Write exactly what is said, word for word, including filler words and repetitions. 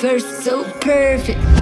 You're so perfect.